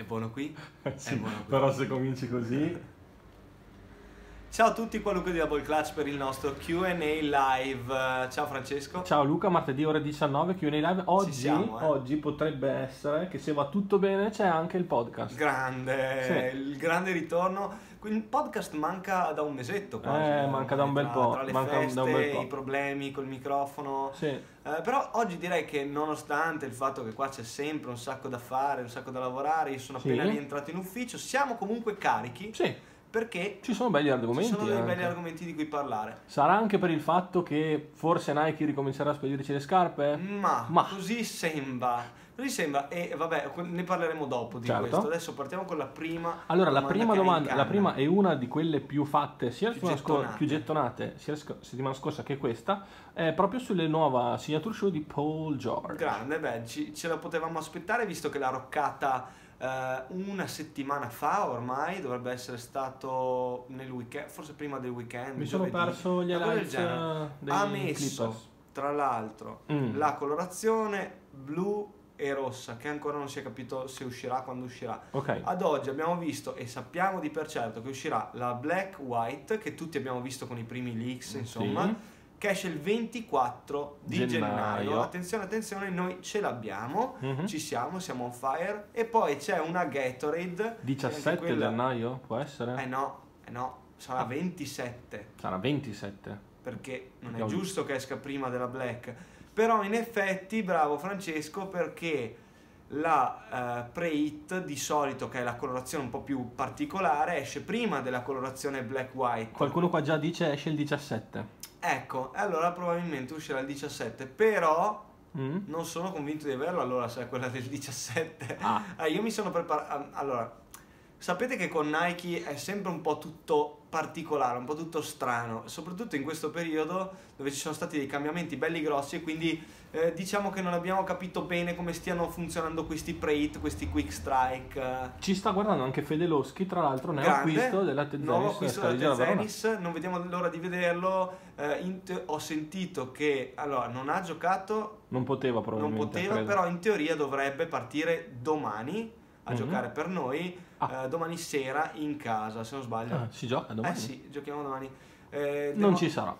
È buono qui? Sì, è buono qui. Però se cominci così... Ciao a tutti, qua Luca di Double Clutch per il nostro Q&A Live. Ciao Francesco. Ciao Luca, martedì ore 19, Q&A Live. Oggi, oggi potrebbe essere che se va tutto bene c'è anche il podcast. Grande, sì. Il grande ritorno. Il podcast manca da un mesetto quasi. Manca da un bel po'. Tra le feste, i problemi col microfono. Sì. Però oggi direi che nonostante il fatto che qua c'è sempre un sacco da fare, un sacco da lavorare, io sono appena rientrato in ufficio, siamo comunque carichi. Sì. Perché ci sono belli argomenti, ci sono dei belli argomenti di cui parlare. Sarà anche per il fatto che forse Nike ricomincerà a spedirci le scarpe? Ma così sembra. Così sembra. E vabbè, ne parleremo dopo di questo. Adesso partiamo con la prima. Allora, la prima domanda, la prima è una di quelle più fatte, sia più gettonate, sia la settimana scorsa che questa, è proprio sulle nuova signature show di Paul George. Grande, beh, ce la potevamo aspettare visto che la roccata una settimana fa ormai, dovrebbe essere stato nel weekend, forse prima del weekend. Mi sono perso gli highlights dei ha messo Clippers, tra l'altro, la colorazione blu e rossa, che ancora non si è capito se uscirà, quando uscirà. Ad oggi abbiamo visto e sappiamo di per certo che uscirà la black white, che tutti abbiamo visto con i primi leaks, insomma, che esce il 24 di gennaio. Attenzione, attenzione, noi ce l'abbiamo, ci siamo, siamo on fire. E poi c'è una Gatorade. 17 quella... gennaio? Può essere? Eh no, sarà 27. Sarà 27. Perché non è giusto che esca prima della Black. Però in effetti, bravo Francesco, perché la pre-hit di solito, che è la colorazione un po' più particolare, esce prima della colorazione black-white. Qualcuno qua già dice esce il 17. Ecco, allora probabilmente uscirà il 17, però non sono convinto di averlo, allora se è quella del 17. Io mi sono preparato, allora, sapete che con Nike è sempre un po' tutto particolare, un po' tutto strano, soprattutto in questo periodo dove ci sono stati dei cambiamenti belli grossi e quindi diciamo che non abbiamo capito bene come stiano funzionando questi pre-hit, questi quick strike. Ci sta guardando anche Fede Loschi, tra l'altro, nell'acquisto della Tezenis, non vediamo l'ora di vederlo. Ho sentito che allora non ha giocato, non poteva, credo. Però in teoria dovrebbe partire domani a giocare per noi. Domani sera in casa, se non sbaglio. Si gioca domani? Sì, giochiamo domani. Non ci sarà.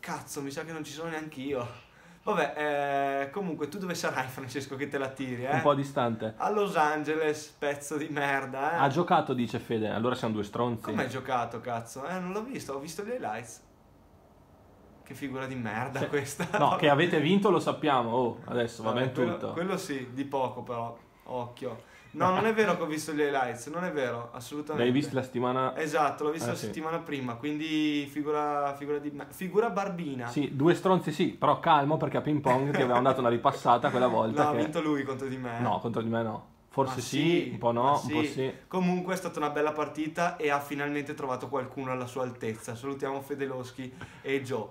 Cazzo, mi sa che non ci sono neanche io. Vabbè, comunque tu dove sarai, Francesco, che te la tiri? Un po' distante. A Los Angeles, pezzo di merda. Ha giocato, dice Fede. Allora siamo due stronzi. Come hai giocato, cazzo? Non l'ho visto, ho visto gli highlights. Che figura di merda questa. No, che avete vinto lo sappiamo. Adesso va bene tutto. Quello sì, di poco però. Occhio. No, non è vero che ho visto gli highlights, non è vero, assolutamente. L'hai visto la settimana... Esatto, l'ho visto la settimana prima, quindi figura barbina. Sì, due stronzi sì, però calmo perché a ping pong ti avevamo dato una ripassata quella volta. No, ha vinto lui contro di me. No, contro di me no. Forse sì, un po' no, un po' sì. Comunque è stata una bella partita e ha finalmente trovato qualcuno alla sua altezza. Salutiamo Fede Loschi e Joe.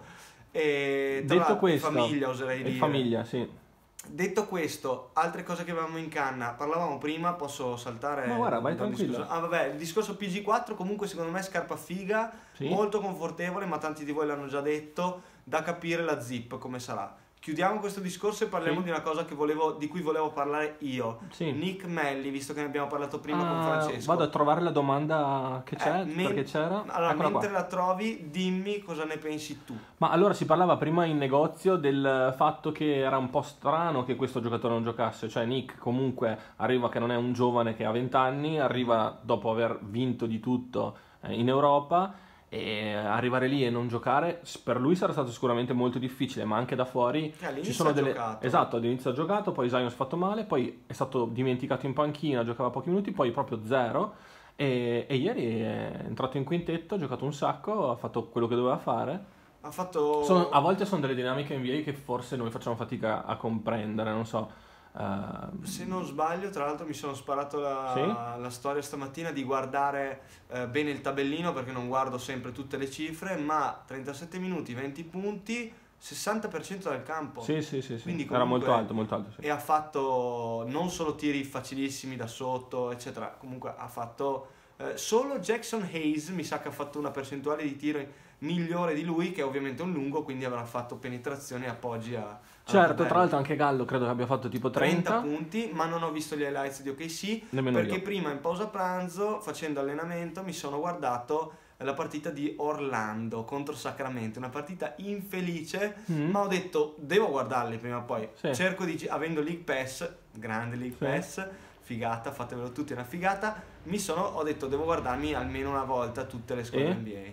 E tra detto questo... famiglia, oserei dire. Famiglia, sì. Detto questo, altre cose che avevamo in canna, parlavamo prima, posso saltare? No, guarda, vai tranquillo. Vabbè, il discorso PG4 comunque secondo me è scarpa figa, molto confortevole, ma tanti di voi l'hanno già detto, da capire la zip come sarà. Chiudiamo questo discorso e parliamo di una cosa che di cui volevo parlare io. Nick Melli, visto che ne abbiamo parlato prima con Francesco. Vado a trovare la domanda che c'è, perché c'era. Allora, mentre la trovi, dimmi cosa ne pensi tu. Ma allora si parlava prima in negozio del fatto che era un po' strano che questo giocatore non giocasse. Cioè Nick comunque arriva che non è un giovane che ha 20 anni, arriva dopo aver vinto di tutto in Europa. E arrivare lì e non giocare per lui sarà stato sicuramente molto difficile, ma anche da fuori ci sono delle... Esatto, all'inizio ha giocato, poi Zion si è fatto male, poi è stato dimenticato in panchina, giocava pochi minuti, poi proprio zero e ieri è entrato in quintetto, ha giocato un sacco, ha fatto quello che doveva fare. A volte sono delle dinamiche NBA che forse noi facciamo fatica a comprendere, non so. Se non sbaglio, tra l'altro mi sono sparato la storia stamattina di guardare bene il tabellino perché non guardo sempre tutte le cifre, ma 37 minuti, 20 punti, 60% dal campo. Sì, quindi comunque, era molto alto. Sì. E ha fatto non solo tiri facilissimi da sotto, eccetera, comunque ha fatto solo Jackson Hayes, mi sa che ha fatto una percentuale di tiri migliore di lui, che è ovviamente un lungo, quindi avrà fatto penetrazione e appoggi a Certo, tra l'altro anche Gallo credo che abbia fatto tipo 30 punti, ma non ho visto gli highlights di OKC. Nemmeno perché io. Prima in pausa pranzo, facendo allenamento, mi sono guardato la partita di Orlando contro Sacramento, una partita infelice, ma ho detto devo guardarli prima o poi. Cerco di, avendo League Pass, grande League Pass, figata, fatevelo tutti, è una figata. Ho detto devo guardarmi almeno una volta tutte le squadre NBA.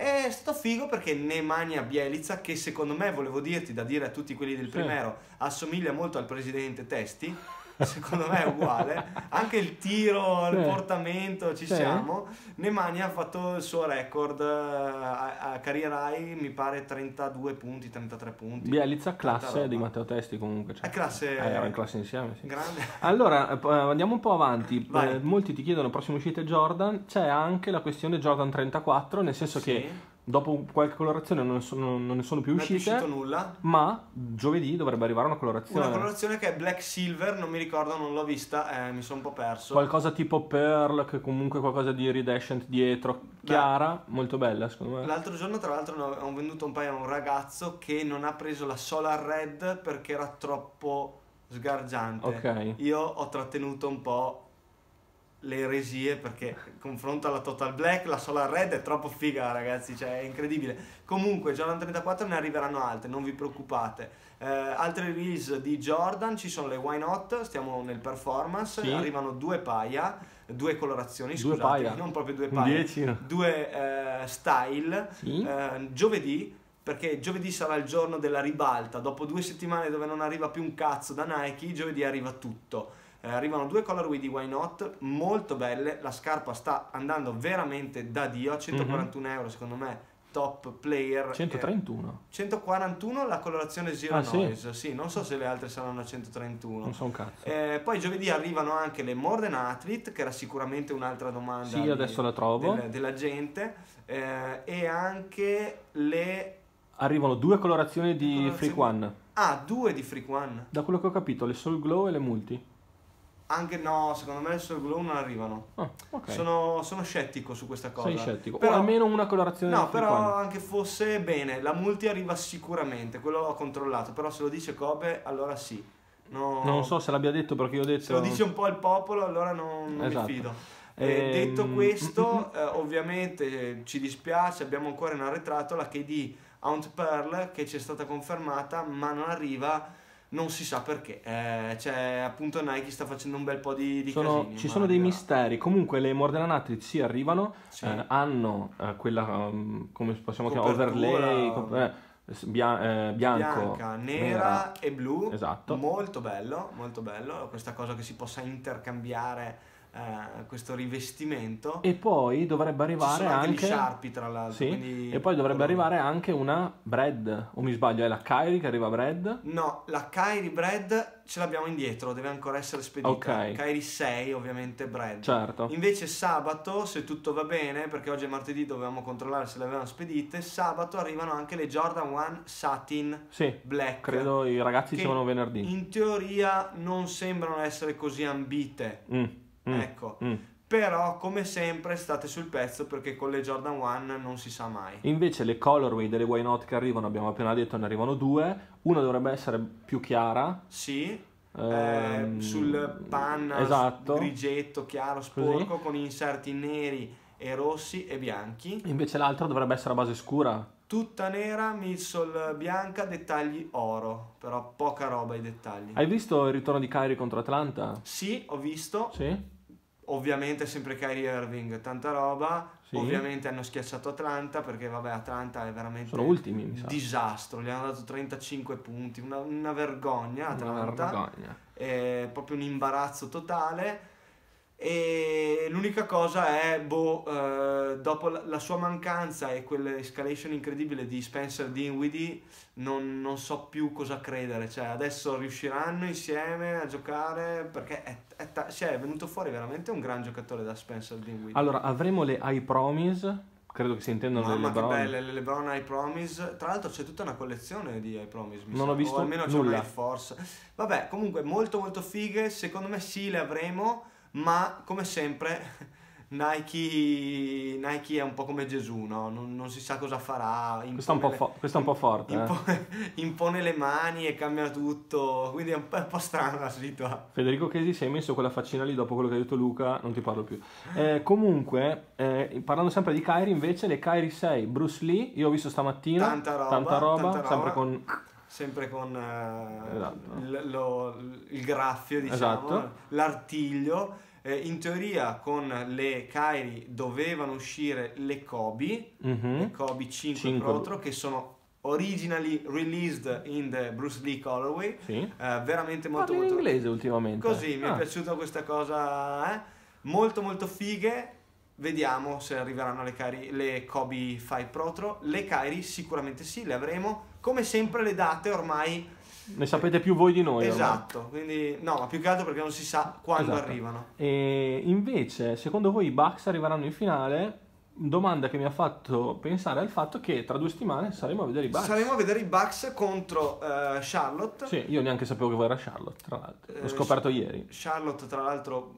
E sto figo perché Nemanja Bjelica, che secondo me, volevo dirti, da dire a tutti quelli del primero, assomiglia molto al presidente Testi, secondo me è uguale, anche il tiro, il portamento, ci siamo. Nemanja ha fatto il suo record a carriera high, mi pare 32 punti, 33 punti. Bjelica classe di Matteo Testi comunque. Cioè, classe... era in classe insieme, sì. Grande. Allora, andiamo un po' avanti. Molti ti chiedono, prossime uscite Jordan, c'è anche la questione Jordan 34, nel senso che... dopo qualche colorazione non ne sono più uscite, non è uscito nulla, ma giovedì dovrebbe arrivare una colorazione. Una colorazione che è Black Silver, non mi ricordo, non l'ho vista, mi sono un po' perso. Qualcosa tipo Pearl, che comunque qualcosa di iridescent dietro, chiara, molto bella secondo me. L'altro giorno tra l'altro ho venduto un paio a un ragazzo che non ha preso la Solar Red perché era troppo sgargiante. Io ho trattenuto un po' le eresie perché confronto alla Total Black, la Solar Red è troppo figa ragazzi, cioè è incredibile. Comunque Jordan 34 ne arriveranno altre, non vi preoccupate. Altre release di Jordan ci sono le Why Not, stiamo nel performance, arrivano due style giovedì, perché giovedì sarà il giorno della ribalta. Dopo 2 settimane dove non arriva più un cazzo da Nike, giovedì arriva tutto. Arrivano 2 colorway di Why Not, molto belle, la scarpa sta andando veramente da Dio, a 141 euro secondo me, top player. 131? 141 la colorazione Zero Noise, sì, non so se le altre saranno a 131. Non so un cazzo. Poi giovedì arrivano anche le Modern Athlete, che era sicuramente un'altra domanda adesso la trovo. Della gente, e anche le... Arrivano 2 colorazioni di Freak One. Ah, 2 di Freak One. Da quello che ho capito, le Soul Glow e le Multi. Anche no, secondo me sul glow non arrivano. Sono scettico su questa cosa. Sei scettico, però, o almeno una colorazione. No, però anche fosse bene, la multi arriva sicuramente, quello ho controllato. Però se lo dice Kobe, allora sì. No, non so se l'abbia detto perché io ho detto... Se lo dice un po' il popolo, allora non mi fido. Detto questo, ovviamente ci dispiace, abbiamo ancora in arretrato la KD Aunt Pearl che ci è stata confermata, ma non arriva... Non si sa perché, cioè appunto Nike sta facendo un bel po' di casini. Ci sono dei misteri, comunque le Modern Athlete si arrivano, hanno quella, come possiamo chiamare, overlay, bianca, nera e blu, molto bello questa cosa che si possa intercambiare. Questo rivestimento, e poi dovrebbe arrivare anche gli sharpie, tra l'altro, e poi dovrebbe arrivare anche una bread, o mi sbaglio, è la Kyrie che arriva bread? No, la Kyrie bread ce l'abbiamo indietro, deve ancora essere spedita. Kyrie 6 ovviamente bread, invece sabato, se tutto va bene, perché oggi è martedì, dovevamo controllare se le avevano spedite, sabato arrivano anche le Jordan 1 Satin Black, credo i ragazzi dicevano venerdì, in teoria non sembrano essere così ambite. Però come sempre state sul pezzo, perché con le Jordan 1 non si sa mai. Invece le colorway delle Why Not che arrivano, abbiamo appena detto, ne arrivano 2. Una dovrebbe essere più chiara, sul panna grigetto chiaro sporco, con inserti neri e rossi e bianchi. Invece l'altra dovrebbe essere a base scura, tutta nera, midsole bianca, dettagli oro, però poca roba ai dettagli. Hai visto il ritorno di Kyrie contro Atlanta? Sì, ho visto. Ovviamente sempre Kyrie Irving, tanta roba. Ovviamente hanno schiacciato Atlanta, perché vabbè, Atlanta è veramente un disastro, gli hanno dato 35 punti, una vergogna Atlanta, è proprio un imbarazzo totale. E l'unica cosa è, dopo la sua mancanza e quell'escalation incredibile di Spencer Dingwiddie, non so più cosa credere. Cioè, adesso riusciranno insieme a giocare, perché è venuto fuori veramente un gran giocatore da Spencer Dingwiddie. Allora, avremo le I Promise, credo che si intendano le Lebron. Che belle, le Lebron I Promise. Tra l'altro c'è tutta una collezione di I Promise, mi ho visto, o almeno c'è una forse. Vabbè, comunque molto molto fighe, secondo me sì, le avremo. Ma come sempre Nike è un po' come Gesù, no? Non si sa cosa farà. Questo è un po' forte. Impone le mani e cambia tutto, quindi è un po' strana la situazione. Federico Chesi, se hai messo quella faccina lì dopo quello che ha detto Luca, non ti parlo più. Comunque, parlando sempre di Kyrie, invece, le Kyrie 6, Bruce Lee, io ho visto stamattina, tanta roba sempre con... esatto. il graffio, diciamo, esatto, l'artiglio. In teoria con le Kyrie dovevano uscire le Kobe, le Kobe 5 Pro Tro, che sono originally released in the Bruce Lee colorway, sì. Veramente molto, molto in inglese ultimamente, così mi è piaciuta questa cosa, molto molto fighe. Vediamo se arriveranno le Kobe 5 Pro Tro. Le Kyrie sicuramente sì, le avremo. Come sempre le date ormai ne sapete più voi di noi, esatto, ormai. Quindi no, ma più che altro perché non si sa quando arrivano. E invece, secondo voi i Bucks arriveranno in finale? Domanda che mi ha fatto pensare al fatto che tra 2 settimane saremo a vedere i Bucks. Saremo a vedere i Bucks contro Charlotte. Sì, io neanche sapevo che era Charlotte, tra l'altro. L'ho scoperto ieri. Charlotte, tra l'altro,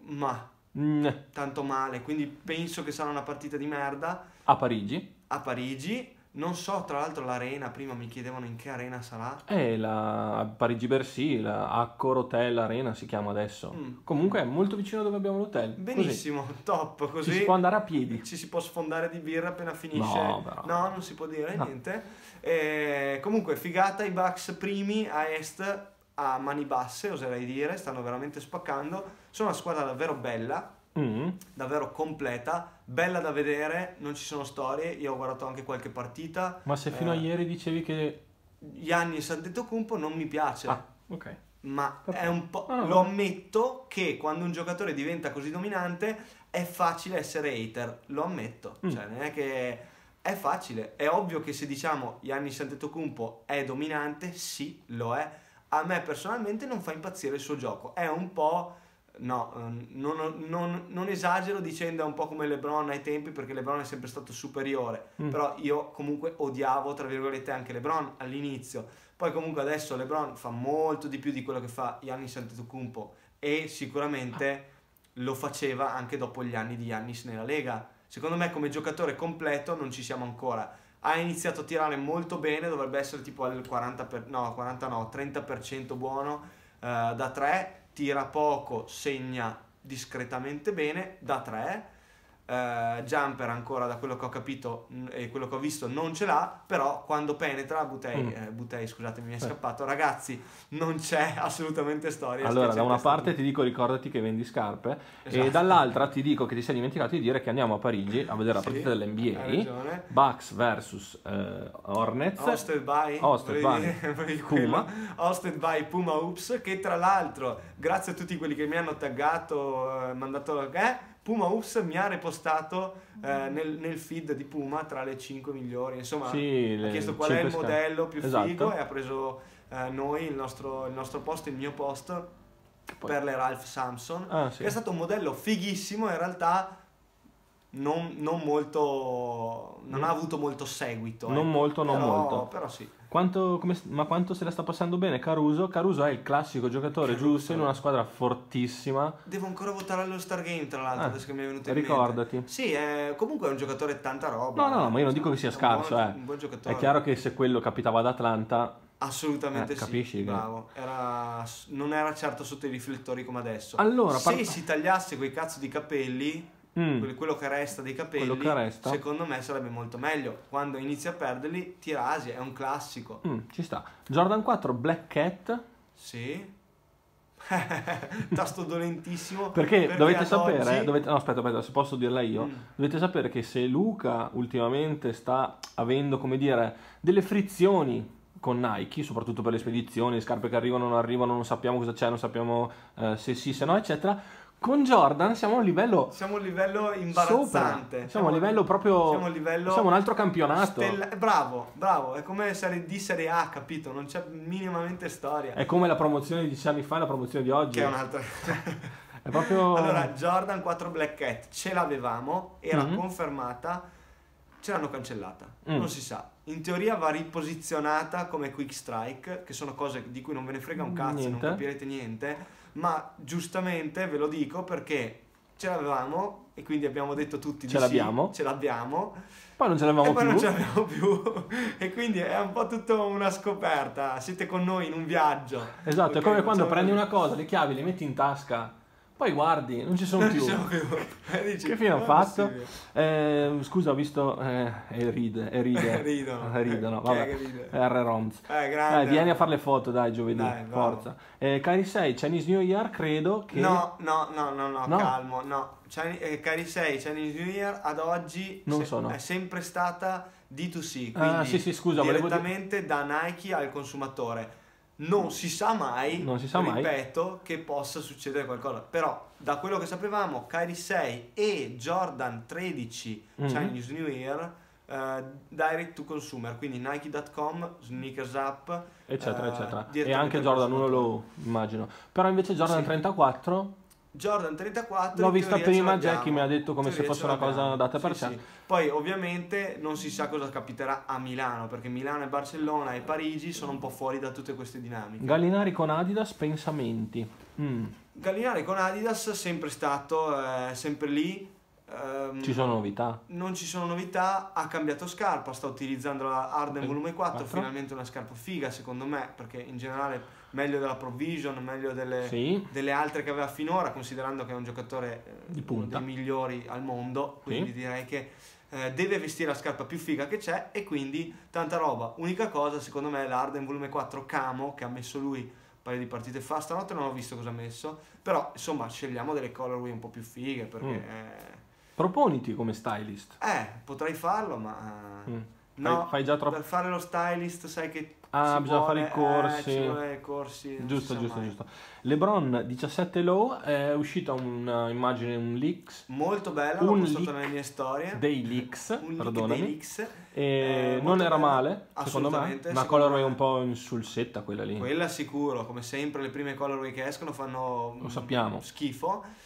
tanto male, quindi penso che sarà una partita di merda. A Parigi. A Parigi. Non so, tra l'altro, l'arena, prima mi chiedevano in che arena sarà. La Parigi-Bercy, la Accor Hotel Arena si chiama adesso. Comunque è molto vicino dove abbiamo l'hotel. Benissimo, così. Top, così. Ci si può andare a piedi. Ci si può sfondare di birra appena finisce. No, non si può dire niente. Comunque, figata, i Bucks primi a Est, a mani basse, oserei dire, stanno veramente spaccando. Sono una squadra davvero bella. Davvero completa, bella da vedere, non ci sono storie. Io ho guardato anche qualche partita. Ma se fino a ieri dicevi che Giannis Antetokounmpo non mi piace, ma è un po', lo ammetto che quando un giocatore diventa così dominante è facile essere hater, lo ammetto, cioè non è che è facile, è ovvio che se diciamo Giannis Antetokounmpo è dominante, sì, lo è. A me personalmente non fa impazzire il suo gioco, è un po'... non esagero dicendo è un po' come LeBron ai tempi, perché LeBron è sempre stato superiore, però io comunque odiavo, tra virgolette, anche LeBron all'inizio. Poi comunque adesso LeBron fa molto di più di quello che fa Giannis Antetokounmpo, e sicuramente lo faceva anche dopo gli anni di Giannis nella Lega. Secondo me come giocatore completo non ci siamo ancora. Ha iniziato a tirare molto bene, dovrebbe essere tipo al 30% buono da 3, tira poco, segna discretamente bene da 3, jumper ancora, da quello che ho capito e quello che ho visto, non ce l'ha, però quando penetra Butei, scusatemi, mi è scappato, ragazzi, non c'è assolutamente storia. Allora, da una parte ti dico ricordati che vendi scarpe, esatto, e dall'altra ti dico che ti sei dimenticato di dire che andiamo a Parigi a vedere la partita dell'NBA, Bucks vs Hornets, hosted by Puma Hoops, che tra l'altro grazie a tutti quelli che mi hanno taggato, mandato Puma Hoops mi ha repostato nel feed di Puma tra le 5 migliori, insomma, ha chiesto qual è il modello più figo e ha preso noi, il nostro posto, il mio posto per le Ralph Sampson, che è stato un modello fighissimo, in realtà non ha avuto molto seguito, però sì. Ma quanto se la sta passando bene Caruso? Caruso è il classico giocatore giusto in una squadra fortissima. Devo ancora votare allo Star Game, tra l'altro, adesso che mi è venuto in mente. Sì, comunque è un giocatore tanta roba. No, ma io non dico che sia scarso, un buon giocatore. È chiaro che se quello capitava ad Atlanta... Assolutamente capisci, bravo. Non era certo sotto i riflettori come adesso. Allora, se si tagliasse quei cazzo di capelli... quello che resta dei capelli, secondo me sarebbe molto meglio. Quando inizi a perderli ti rasi, è un classico. Ci sta. Jordan 4 Black Cat, sì. Tasto dolentissimo, perché dovete sapere no, aspetta, se posso dirla io, dovete sapere che se Luca ultimamente sta avendo, come dire, delle frizioni con Nike, soprattutto per le spedizioni, le scarpe che arrivano, non arrivano, non sappiamo cosa c'è, non sappiamo se sì, se no, eccetera. Con Jordan siamo a un livello... Siamo a un livello imbarazzante. Siamo a un livello proprio... Siamo un altro campionato. Bravo. È come Serie D, Serie A, capito? Non c'è minimamente storia. È come la promozione di 10 anni fa e la promozione di oggi. Che è un'altra... È proprio... Allora, Jordan 4 Black Cat ce l'avevamo, era confermata, ce l'hanno cancellata. Non si sa. In teoria va riposizionata come Quick Strike, che sono cose di cui non ve ne frega un cazzo, non capirete niente. Ma giustamente ve lo dico perché ce l'avevamo e quindi abbiamo detto tutti ce l'abbiamo. Sì, ce l'abbiamo. Poi non ce l'avevamo più. Poi non ce l'avevamo più. E quindi è un po' tutto una scoperta. Siete con noi in un viaggio. Esatto, è come quando prendi una cosa, le chiavi, le metti in tasca, poi guardi, non ci sono più. Dici, che fine ho fatto? Scusa, ho visto e ride. Ridono. Vabbè. R-Roms. Vieni a fare le foto, dai, giovedì. Dai, forza. Cari 6, Chinese New Year, credo che... No. Calmo, no. Cari 6, Chinese New Year ad oggi non sono. È sempre stata D2C, quindi scusa, direttamente da Nike al consumatore. Non si sa mai, ripeto, che possa succedere qualcosa. Però, da quello che sapevamo, Kyrie 6 e Jordan 13 Chinese New Year direct to consumer, quindi Nike.com, Sneakers App, eccetera, eccetera. E anche Jordan 1 lo immagino. Però invece Jordan 34... Jordan 34 l'ho vista prima, Jackie mi ha detto come se fosse una cosa data per sé. Poi ovviamente non si sa cosa capiterà a Milano, perché Milano e Barcellona e Parigi sono un po' fuori da tutte queste dinamiche. Gallinari con Adidas, pensamenti. Gallinari con Adidas è sempre stato sempre lì. Ci sono novità? Non ci sono novità, ha cambiato scarpa, sta utilizzando la Harden Volume 4, finalmente una scarpa figa secondo me, perché in generale meglio della Provision, meglio delle altre che aveva finora, considerando che è un giocatore di punta, dei migliori al mondo, quindi direi che deve vestire la scarpa più figa che c'è e quindi tanta roba. Unica cosa secondo me è la Harden Volume 4 Camo che ha messo lui un paio di partite fa, stanotte non ho visto cosa ha messo, però insomma scegliamo delle colorway un po' più fighe perché... Proponiti come stylist. Potrei farlo, ma... No, fai già troppo... Per fare lo stylist sai che... bisogna fare i corsi. Giusto. Lebron 17 Low, è uscita un'immagine, un leaks. Molto bella, l'ho postato nelle mie storie. Dei leaks, perdonami. Non era male, secondo me. Una colorway un po' insulsetta quella lì. Quella sicuro, come sempre le prime colorway che escono fanno... Lo sappiamo. Schifo.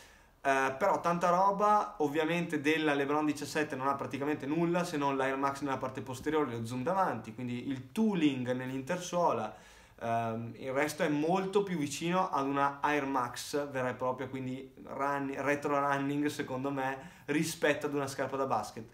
Però tanta roba, ovviamente della Lebron 17 non ha praticamente nulla se non l'Air Max nella parte posteriore e lo zoom davanti, quindi il tooling nell'intersuola, il resto è molto più vicino ad una Air Max vera e propria, quindi retro running secondo me rispetto ad una scarpa da basket.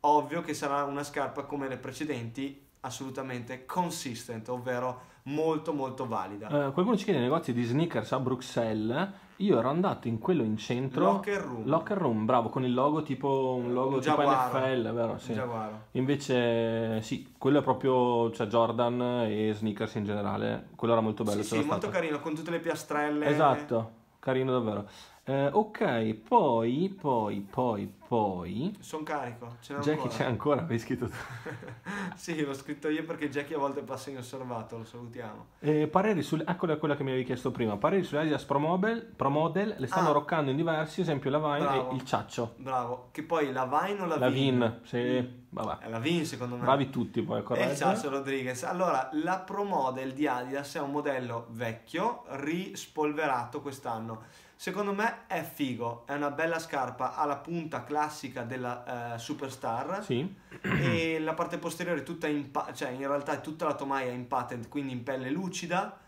Ovvio che sarà una scarpa come le precedenti, assolutamente consistent, ovvero molto molto valida. Qualcuno ci chiede i negozi di sneakers a Bruxelles. Io ero andato in quello in centro, Locker Room, bravo, con il logo tipo un logo tipo NFL, vero? Sì. Invece sì, quello è proprio, cioè Jordan e sneakers in generale, quello era molto bello. Sì, molto carino, con tutte le piastrelle. Esatto, carino davvero. Ok, poi sono carico, ce n'è ancora. Jackie c'è ancora, avevi scritto tu. Sì, l'ho scritto io perché Jackie a volte passa inosservato, lo salutiamo. Pareri sulle... Eccola quella che mi avevi chiesto prima. Pareri sulle Adidas Pro Model, le stanno roccando in diversi, esempio la Vine e il Ciaccio. Bravo, che poi la Vine o la Vine? La Vine, sì, vabbè. È la Vine secondo me. Bravi tutti poi, corretto. E il Ciaccio Rodriguez. Allora, la Pro Model di Adidas è un modello vecchio, rispolverato quest'anno. Secondo me è figo, è una bella scarpa, ha la punta classica della Superstar, sì. E la parte posteriore è tutta in realtà è tutta la tomaia in patent, quindi in pelle lucida.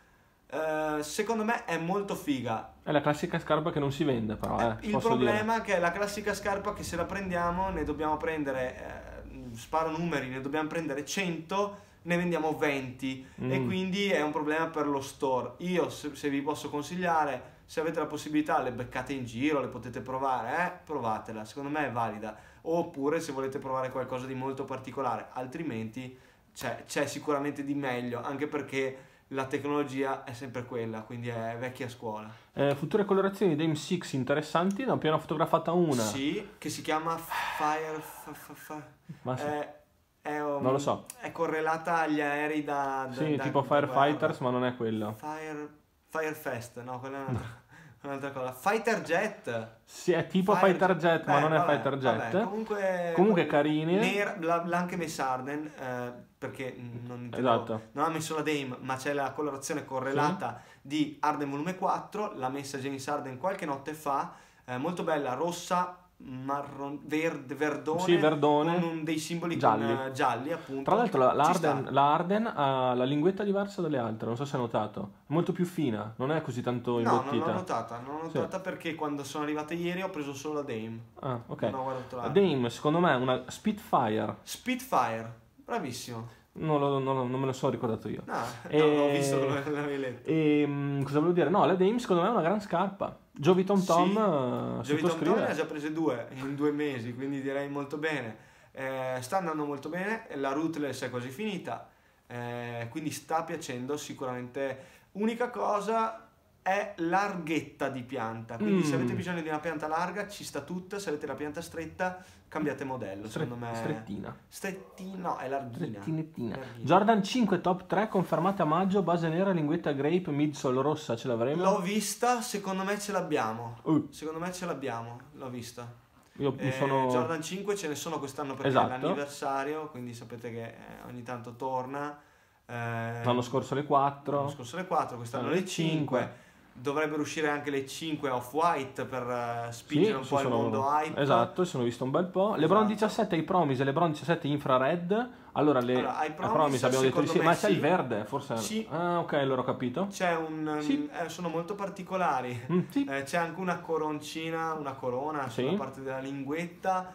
Secondo me è molto figa. È la classica scarpa che non si vende però. Il problema è che è la classica scarpa che se la prendiamo ne dobbiamo prendere, sparo numeri, ne dobbiamo prendere 100, ne vendiamo 20 e quindi è un problema per lo store. Io se vi posso consigliare, se avete la possibilità, le beccate in giro, le potete provare, provatela, secondo me è valida. Oppure se volete provare qualcosa di molto particolare, altrimenti c'è sicuramente di meglio, anche perché la tecnologia è sempre quella, quindi è vecchia scuola. Future colorazioni Dame 6 interessanti, ne ho appena fotografata una. Sì, che si chiama Fire... non lo so. È correlata agli aerei da tipo Firefighters, ma non è quello. Firefest, no, quella è un'altra cosa. Fighter Jet. Sì, è tipo Fighter Jet, ma non è Fighter Jet. Comunque carini. L'ha anche messa Harden, perché non ha messo la Dame, ma c'è la colorazione correlata di Harden Volume 4, l'ha messa James Harden qualche notte fa, molto bella, rossa, marron, verde, verdone, sì, verdone, con dei simboli gialli, con, gialli appunto. Tra l'altro la Harden ha la linguetta diversa dalle altre, non so se hai notato, è molto più fina, non è così tanto imbottita. No, non l'ho notata, sì, perché quando sono arrivate ieri ho preso solo la Dame. Ah, ok. Non ho guardato la Dame, secondo me è una Spitfire. Spitfire, bravissimo. Non me lo so ricordato io. No, non ho visto quello che l'avevi letto. Cosa volevo dire? No, la Dame secondo me è una gran scarpa. Jovi Tom Tom, sì, Jovi Tom Tom ne ha già prese due in 2 mesi, quindi direi molto bene. Sta andando molto bene, la Rootless è quasi finita, quindi sta piacendo sicuramente. Unica cosa è larghetta di pianta, quindi se avete bisogno di una pianta larga ci sta tutta, se avete la pianta stretta cambiate modello. Secondo me strettina, no, è larghina. Jordan 5 top 3 confermate a maggio, base nera, linguetta grape, midsole rossa, ce l'avremo? L'ho vista, secondo me ce l'abbiamo. Secondo me ce l'abbiamo, l'ho vista. Io Jordan 5 ce ne sono quest'anno perché è l'anniversario, quindi sapete che ogni tanto torna. L'anno scorso le 4, l'anno scorso le 4, quest'anno le 5. Dovrebbero uscire anche le 5 Off-White per spingere un po' il mondo hype. Esatto, sono visto un bel po'. Lebron 17 I Promise, Lebron 17 Infrared. Allora, I Promise abbiamo detto di sì, ma c'è il verde, forse. Sì. Ah, ok, allora ho capito. C'è un... Sì. Sono molto particolari. Sì. C'è anche una coroncina, una corona sulla parte della linguetta.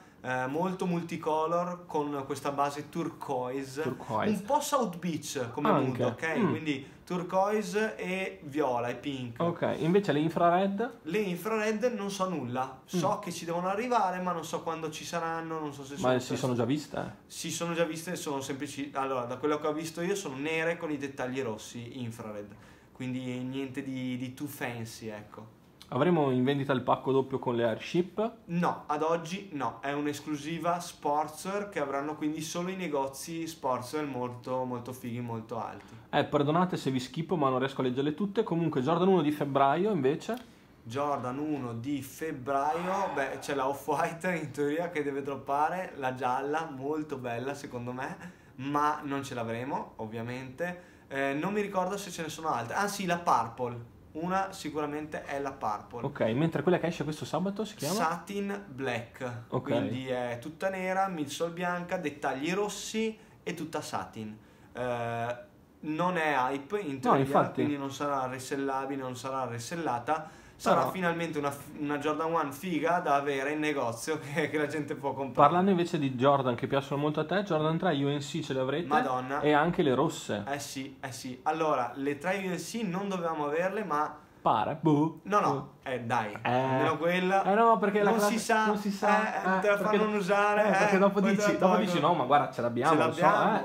Molto multicolor, con questa base turquoise. Un po' South Beach come mood, ok? Quindi turquoise e viola e pink. Ok, invece le infrared? Le infrared non so nulla, so che ci devono arrivare, ma non so quando ci saranno, non so se sono... Ma si sono già viste? Si sono già viste, sono semplici. Allora, da quello che ho visto io sono nere con i dettagli rossi, infrared. Quindi niente di too fancy, ecco. Avremo in vendita il pacco doppio con le Airship? No, ad oggi no, è un'esclusiva Sportswear che avranno quindi solo i negozi Sportswear molto, molto fighi, molto alti. Perdonate se vi schippo ma non riesco a leggerle tutte, comunque Jordan 1 di febbraio invece? Jordan 1 di febbraio, beh c'è la Off-White in teoria che deve droppare, la gialla, molto bella secondo me, ma non ce l'avremo ovviamente, non mi ricordo se ce ne sono altre, ah sì la Purple. Una sicuramente è la Purple. Ok, mentre quella che esce questo sabato si chiama? Satin Black. Okay. Quindi è tutta nera, midsole bianca, dettagli rossi e tutta satin. Non è hype in teoria, quindi non sarà resellabile, non sarà resellata. Sarà finalmente una Jordan 1 figa da avere in negozio che la gente può comprare. Parlando invece di Jordan che piacciono molto a te, Jordan 3 UNC ce le avrete? Madonna. E anche le rosse. Eh sì, eh sì. Allora, le 3 UNC non dovevamo averle, ma... Pare. Boh. No, no. Dai. Almeno quella. No, perché non la si sa. Non si sa. Te la fanno usare. Perché dopo dici no, ma guarda, ce l'abbiamo.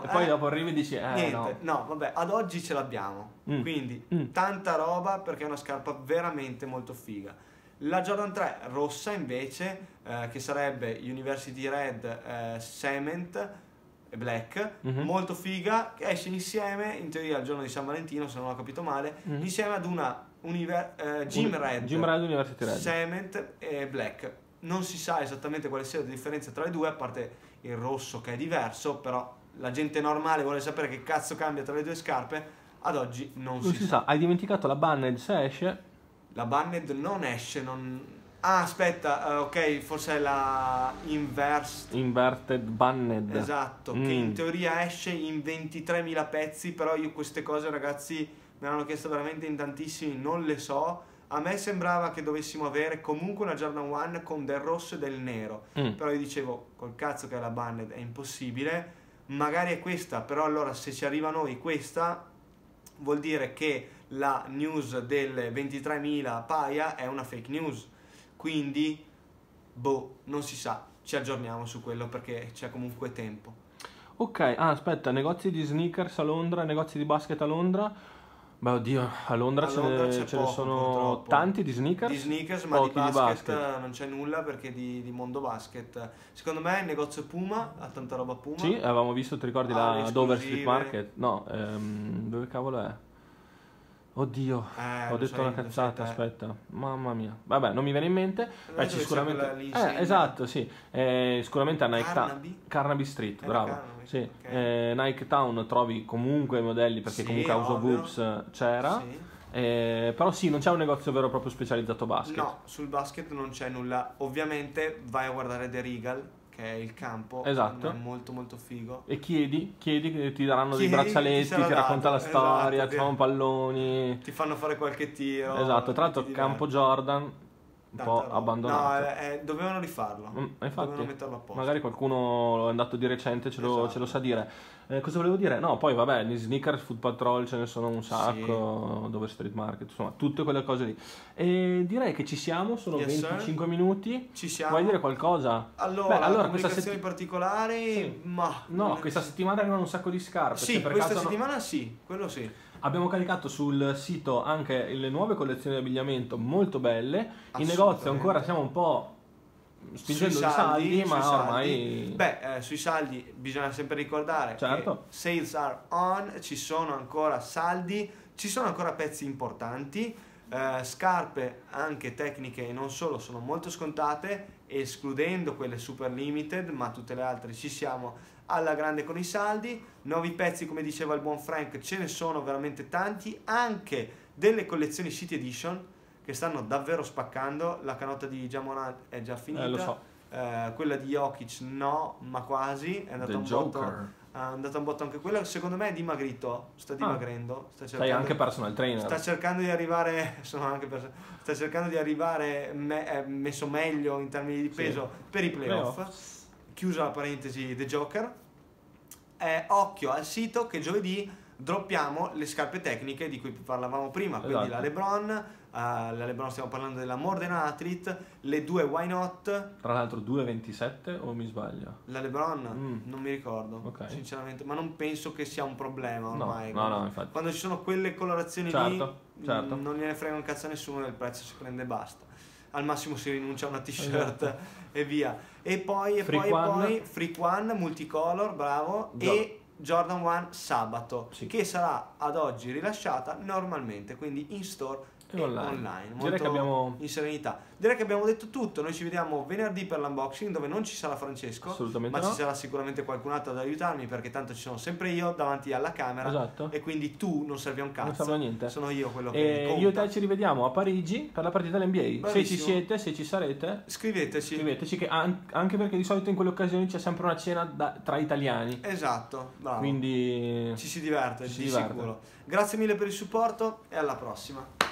E poi dopo arrivi e dici niente. No, vabbè, ad oggi ce l'abbiamo. Quindi tanta roba perché è una scarpa veramente molto figa. La Jordan 3 rossa invece, che sarebbe University Red Cement Black, molto figa, che esce insieme, in teoria il giorno di San Valentino, se non ho capito male, insieme ad una Gym Red University Red Cement e Black. Non si sa esattamente quale sia la differenza tra le due, a parte il rosso che è diverso, però la gente normale vuole sapere che cazzo cambia tra le due scarpe. Ad oggi non si sa. Hai dimenticato la Banned, se esce? La Banned non esce, ah aspetta, ok, forse è la Inverted Banned. Esatto, che in teoria esce in 23.000 pezzi, però io queste cose ragazzi... me l'hanno chiesto veramente in tantissimi, non le so. A me sembrava che dovessimo avere comunque una Jordan 1 con del rosso e del nero, però io dicevo col cazzo che è la Banned è impossibile, magari è questa, però allora se ci arriva a noi questa vuol dire che la news delle 23.000 paia è una fake news, quindi boh, non si sa, ci aggiorniamo su quello perché c'è comunque tempo. Ok, aspetta, negozi di sneakers a Londra, negozi di basket a Londra. Beh oddio, a Londra ce ne sono purtroppo tanti di sneakers. Di sneakers, ma di basket non c'è nulla perché di mondo basket. Secondo me il negozio Puma ha tanta roba Puma. Sì, avevamo visto, ti ricordi la Dover Street Market? No, dove cavolo è? Oddio, ho detto una cazzata, aspetta, mamma mia. Vabbè, non mi viene in mente. Beh, sicuramente... esatto, sì. Sicuramente a Nike Town. Carnaby Street, bravo. Sì. Okay. Nike Town trovi comunque i modelli perché comunque House of Hoops c'era. Sì. Però sì, non c'è un negozio vero proprio specializzato basket. No, sul basket non c'è nulla. Ovviamente vai a guardare The Regal, che è il campo, esatto, è molto molto figo, e chiedi che ti daranno dei braccialetti, ti racconta la storia, ti fanno palloni, ti fanno fare qualche tiro. Esatto, tra l'altro campo Jordan un po' abbandonato. No, dovevano rifarlo. Infatti, dovevano metterlo a posto. Magari qualcuno è andato di recente, ce lo sa dire. Cosa volevo dire? No, poi vabbè, gli sneakers, Food Patrol, ce ne sono un sacco, sì. Dover Street Market, insomma, tutte quelle cose lì. E direi che ci siamo, sono 25 minuti. Ci siamo. Vuoi dire qualcosa? Allora, comunicazioni particolari, sì. Ma... No, questa settimana arrivano un sacco di scarpe. Sì, questa settimana no... sì, quello sì. Abbiamo caricato sul sito anche le nuove collezioni di abbigliamento, molto belle. In negozio ancora siamo un po' spingendo sui saldi, ma ormai... Beh, sui saldi bisogna sempre ricordare, certo, che sales are on, ci sono ancora saldi, ci sono ancora pezzi importanti, scarpe anche tecniche e non solo sono molto scontate, escludendo quelle super limited, ma tutte le altre ci siamo alla grande con i saldi. Nuovi pezzi, come diceva il buon Frank, ce ne sono veramente tanti, anche delle collezioni City Edition che stanno davvero spaccando. La canotta di Jamorant è già finita, lo so. Quella di Jokic no, ma quasi, è andata un botto anche quella, secondo me è dimagrito, sta dimagrendo, sta cercando, sei anche personal trainer, sta cercando di arrivare, sono anche sta cercando di arrivare messo meglio in termini di peso, sì, per i playoff. Chiusa la parentesi The Joker, occhio al sito che giovedì droppiamo le scarpe tecniche di cui parlavamo prima, quindi esatto, la Lebron, stiamo parlando della Modern Athlete, le due Why Not, tra l'altro 2,27 o mi sbaglio? La Lebron non mi ricordo, okay, sinceramente, ma non penso che sia un problema ormai, no, infatti, quando ci sono quelle colorazioni, certo, lì, certo, non gliene frega un cazzo a nessuno, del prezzo si prende e basta. Al massimo si rinuncia a una t-shirt, esatto, e via. E poi Freak One Multicolor, bravo, e Jordan 1 sabato, sì, che sarà ad oggi rilasciata normalmente, quindi in store e online. Direi che abbiamo... in serenità. Direi che abbiamo detto tutto. Noi ci vediamo venerdì per l'unboxing, dove non ci sarà Francesco, ma ci sarà sicuramente qualcun altro ad aiutarmi, perché tanto ci sono sempre io davanti alla camera, esatto, e quindi tu non servi a un cazzo, non serve a niente, sono io quello che conta. Io e te ci rivediamo a Parigi per la partita dell'NBA. Se ci siete, se ci sarete, scriveteci, che anche perché di solito in quelle occasioni c'è sempre una cena tra italiani, esatto, bravo, quindi ci si diverte, ci si diverte. Sicuro. Grazie mille per il supporto e alla prossima.